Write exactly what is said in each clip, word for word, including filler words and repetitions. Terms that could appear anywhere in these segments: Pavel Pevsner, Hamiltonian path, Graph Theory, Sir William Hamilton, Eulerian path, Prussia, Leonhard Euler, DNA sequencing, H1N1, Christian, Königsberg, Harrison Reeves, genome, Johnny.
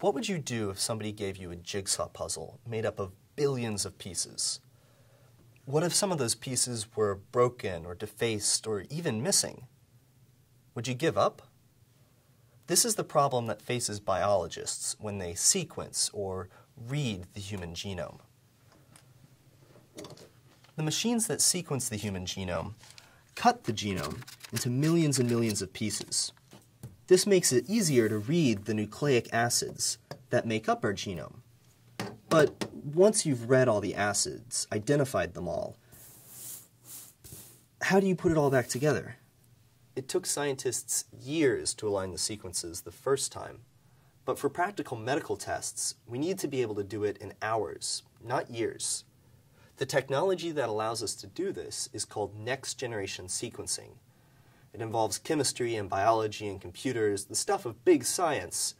What would you do if somebody gave you a jigsaw puzzle made up of billions of pieces? What if some of those pieces were broken or defaced or even missing? Would you give up? This is the problem that faces biologists when they sequence or read the human genome. The machines that sequence the human genome cut the genome into millions and millions of pieces. This makes it easier to read the nucleic acids that make up our genome. But once you've read all the acids, identified them all, how do you put it all back together? It took scientists years to align the sequences the first time. But for practical medical tests, we need to be able to do it in hours, not years. The technology that allows us to do this is called next-generation sequencing. It involves chemistry and biology and computers, the stuff of big science,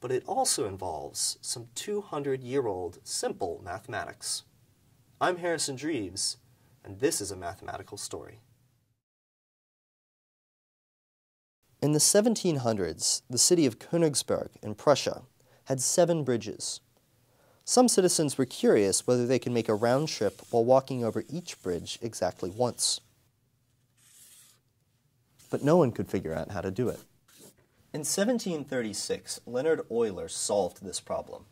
but it also involves some two hundred year old simple mathematics. I'm Harrison Reeves, and this is a mathematical story. In the seventeen hundreds, the city of Königsberg in Prussia had seven bridges. Some citizens were curious whether they could make a round trip while walking over each bridge exactly once. But no one could figure out how to do it. In seventeen thirty-six, Leonhard Euler solved this problem.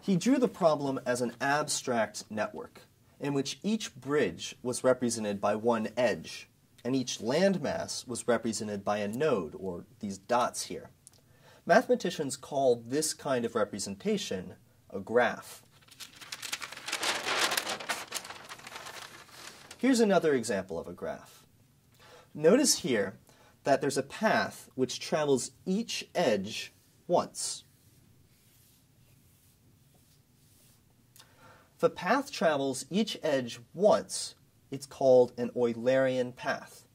He drew the problem as an abstract network, in which each bridge was represented by one edge, and each landmass was represented by a node, or these dots here. Mathematicians call this kind of representation a graph. Here's another example of a graph. Notice here that there's a path which travels each edge once. If a path travels each edge once, it's called an Eulerian path.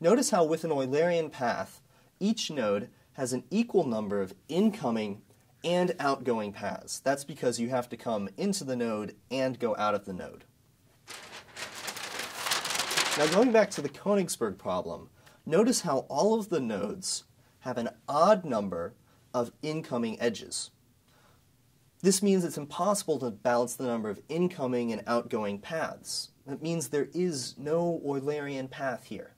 Notice how with an Eulerian path, each node has an equal number of incoming and outgoing paths. That's because you have to come into the node and go out of the node. Now going back to the Königsberg problem, notice how all of the nodes have an odd number of incoming edges. This means it's impossible to balance the number of incoming and outgoing paths. That means there is no Eulerian path here.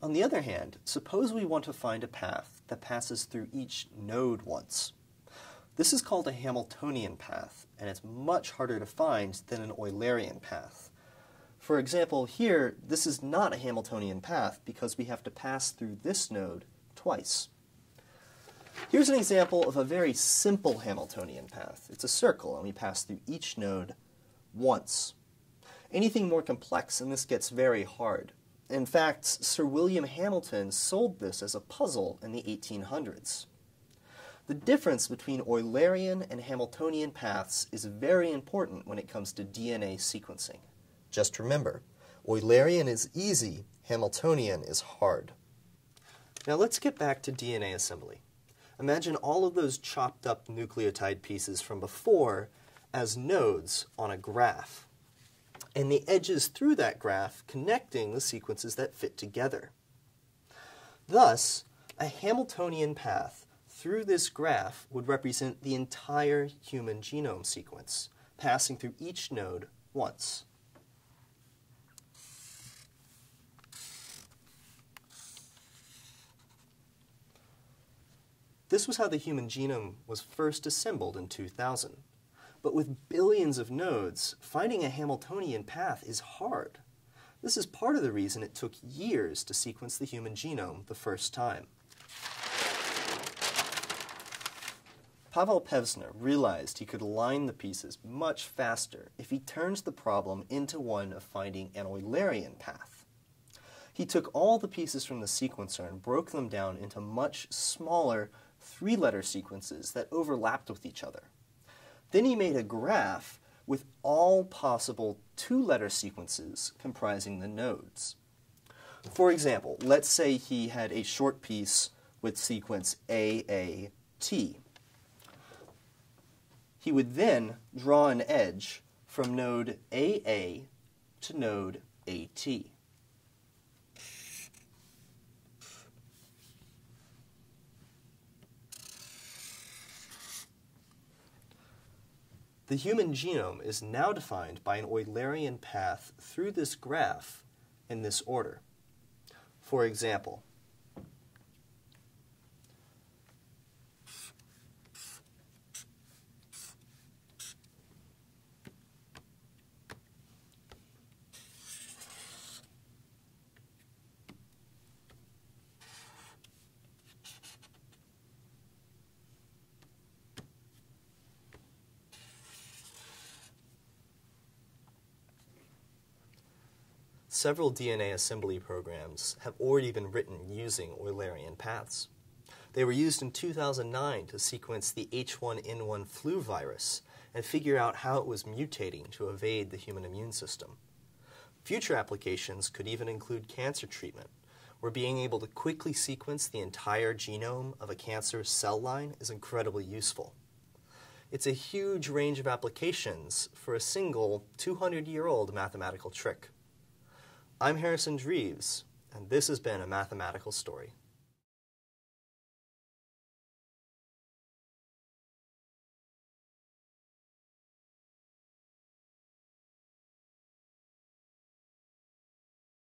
On the other hand, suppose we want to find a path that passes through each node once. This is called a Hamiltonian path, and it's much harder to find than an Eulerian path. For example, here, this is not a Hamiltonian path because we have to pass through this node twice. Here's an example of a very simple Hamiltonian path. It's a circle, and we pass through each node once. Anything more complex, and this gets very hard. In fact, Sir William Hamilton sold this as a puzzle in the eighteen hundreds. The difference between Eulerian and Hamiltonian paths is very important when it comes to D N A sequencing. Just remember, Eulerian is easy, Hamiltonian is hard. Now let's get back to D N A assembly. Imagine all of those chopped up nucleotide pieces from before as nodes on a graph, and the edges through that graph connecting the sequences that fit together. Thus, a Hamiltonian path through this graph would represent the entire human genome sequence, passing through each node once. This was how the human genome was first assembled in two thousand. But with billions of nodes, finding a Hamiltonian path is hard. This is part of the reason it took years to sequence the human genome the first time. Pavel Pevsner realized he could align the pieces much faster if he turned the problem into one of finding an Eulerian path. He took all the pieces from the sequencer and broke them down into much smaller three-letter sequences that overlapped with each other. Then he made a graph with all possible two-letter sequences comprising the nodes. For example, let's say he had a short piece with sequence A A T. He would then draw an edge from node A A to node A T. The human genome is now defined by an Eulerian path through this graph in this order. For example, several D N A assembly programs have already been written using Eulerian paths. They were used in two thousand nine to sequence the H one N one flu virus and figure out how it was mutating to evade the human immune system. Future applications could even include cancer treatment, where being able to quickly sequence the entire genome of a cancer cell line is incredibly useful. It's a huge range of applications for a single two hundred year old mathematical trick. I'm Harrison Reeves, and this has been A Mathematical Story.